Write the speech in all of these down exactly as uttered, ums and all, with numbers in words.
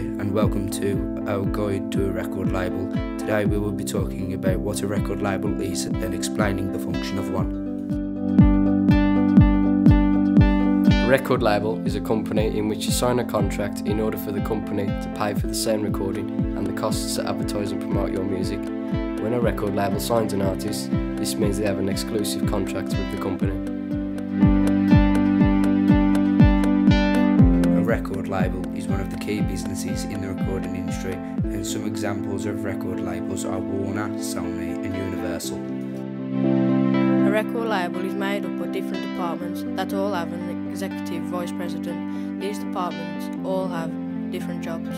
and welcome to our guide to a record label. Today we will be talking about what a record label is and explaining the function of one. A record label is a company in which you sign a contract in order for the company to pay for the sound recording and the costs to advertise and promote your music. When a record label signs an artist, this means they have an exclusive contract with the company. A record label is one of the key businesses in the recording industry, and some examples of record labels are Warner, Sony and Universal. A record label is made up of different departments that all have an executive vice president. These departments all have different jobs.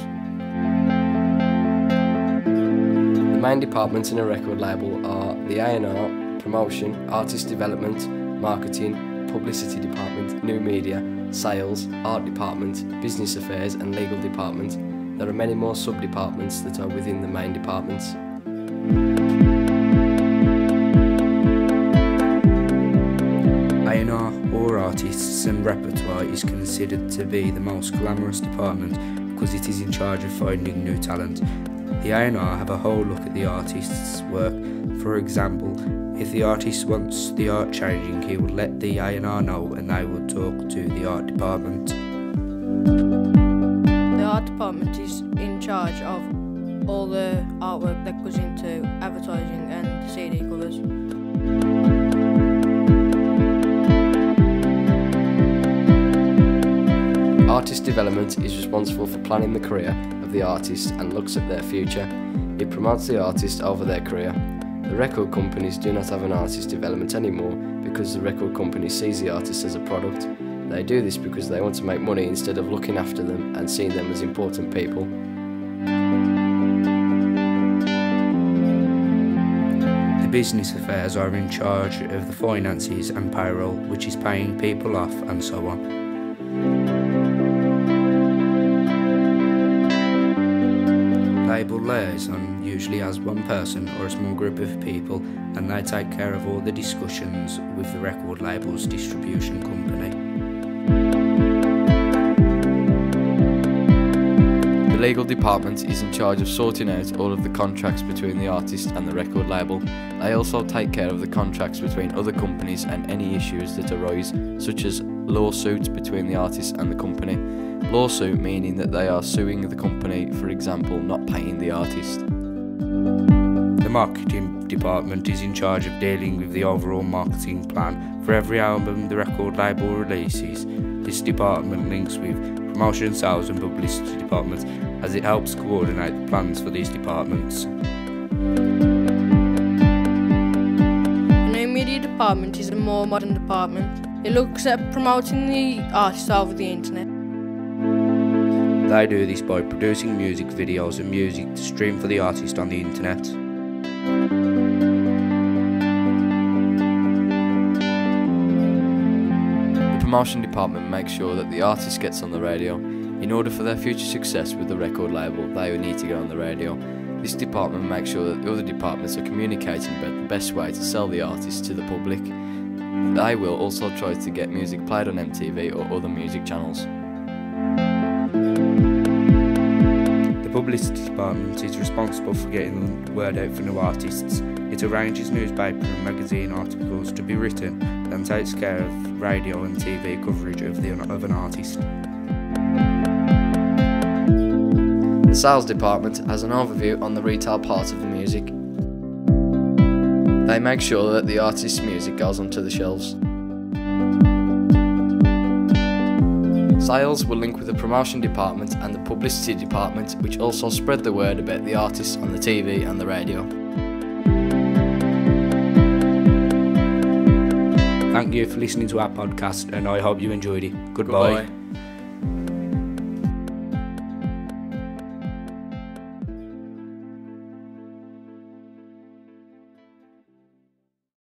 The main departments in a record label are the A and R, promotion, artist development, marketing, publicity department, new media, sales, art department, business affairs and legal department. There are many more sub-departments that are within the main departments. A and R or artists and repertoire is considered to be the most glamorous department because it is in charge of finding new talent. The A and R have a whole look at the artist's work. For example, if the artist wants the art changing, he will let the A and R know and they will talk to the art department. The art department is in charge of all the artwork that goes into advertising and C D covers. Artist development is responsible for planning the career of the artist and looks at their future. It promotes the artist over their career. The record companies do not have an artist development anymore because the record company sees the artist as a product. They do this because they want to make money instead of looking after them and seeing them as important people. The business affairs are in charge of the finances and payroll, which is paying people off and so on. Label liaison usually has one person or a small group of people, and they take care of all the discussions with the record label's distribution company. The legal department is in charge of sorting out all of the contracts between the artist and the record label. They also take care of the contracts between other companies and any issues that arise, such as lawsuits between the artist and the company. Lawsuit meaning that they are suing the company, for example, not paying the artist. The marketing department is in charge of dealing with the overall marketing plan for every album the record label releases. This department links with promotion, sales and publicity departments as it helps coordinate the plans for these departments. The new media department is a more modern department. It looks at promoting the artist over the internet. They do this by producing music videos and music to stream for the artist on the internet. The promotion department makes sure that the artist gets on the radio. In order for their future success with the record label, they will need to get on the radio. This department makes sure that the other departments are communicating about the best way to sell the artist to the public. They will also try to get music played on M T V or other music channels. The publicity department is responsible for getting the word out for new artists. It arranges newspaper and magazine articles to be written and takes care of radio and T V coverage of, the, of an artist. The sales department has an overview on the retail part of the music. They make sure that the artist's music goes onto the shelves. Sales will link with the promotion department and the publicity department, which also spread the word about the artist on the T V and the radio. Thank you for listening to our podcast, and I hope you enjoyed it. Goodbye. Goodbye.